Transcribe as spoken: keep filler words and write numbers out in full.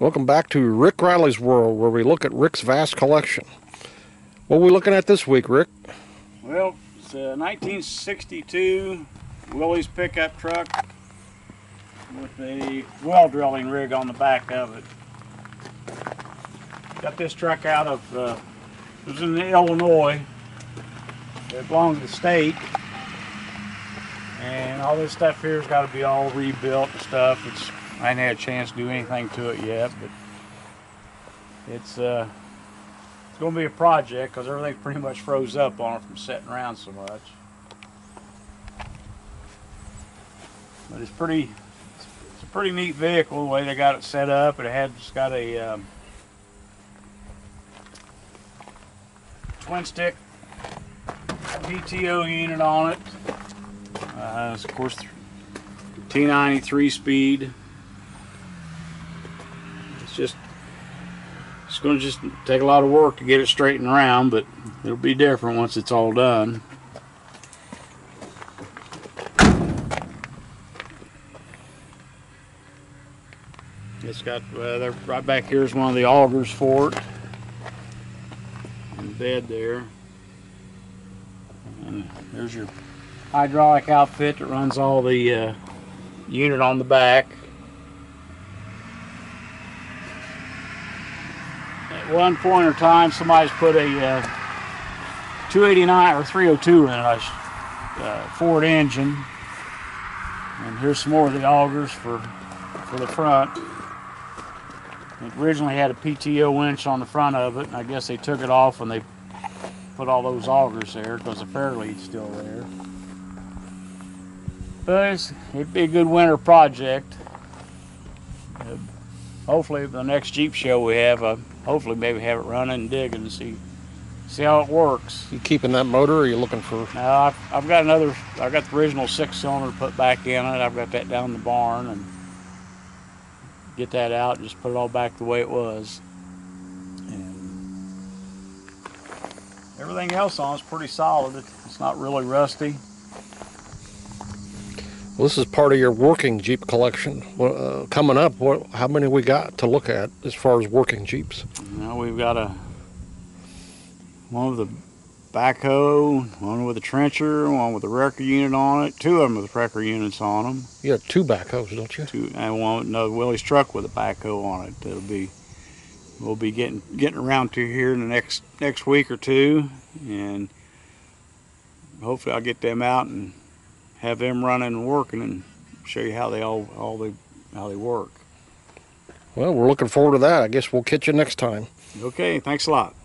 Welcome back to Rick Riley's World, where we look at Rick's vast collection. What are we looking at this week, Rick? Well, it's a nineteen sixty-two Willys pickup truck with a well drilling rig on the back of it. Got this truck out of, uh, it was in Illinois. It belonged to the state. And all this stuff here has got to be all rebuilt and stuff. It's I ain't had a chance to do anything to it yet, but it's uh, it's going to be a project because everything's pretty much froze up on it from sitting around so much. But it's pretty, it's a pretty neat vehicle the way they got it set up. It had it's got a um, twin stick P T O unit on it. Uh, it's of course T ninety three speed. Just, it's going to just take a lot of work to get it straightened around, but it'll be different once it's all done. It's got, uh, right back here is one of the augers for it. And the bed there. And there's your hydraulic outfit that runs all the uh, unit on the back. At one point or time, somebody's put a uh, two eighty-nine or three oh two in a uh, Ford engine. And here's some more of the augers for, for the front. It originally had a P T O winch on the front of it, and I guess they took it off when they put all those augers there because the fair lead's still there. But it's, it'd be a good winter project. Uh, hopefully, the next Jeep show we have, uh, hopefully maybe have it running and digging and see see how it works. You keeping that motor or are you looking for? No, I've, I've got another, I've got the original six cylinder put back in it. I've got that down in the barn and get that out and just put it all back the way it was. And everything else on it's pretty solid. It's not really rusty. Well, this is part of your working Jeep collection. Uh, coming up, what, how many we got to look at as far as working Jeeps? Now we've got a one with a backhoe, one with a trencher, one with a wrecker unit on it. Two of them with wrecker units on them. You got two backhoes, don't you? Two, and one another Willys truck with a backhoe on it. That'll be we'll be getting getting around to here in the next next week or two, and hopefully I'll get them out and have them running and working and show you how they all, all they, how they work. Well, we're looking forward to that. I guess we'll catch you next time. Okay, thanks a lot.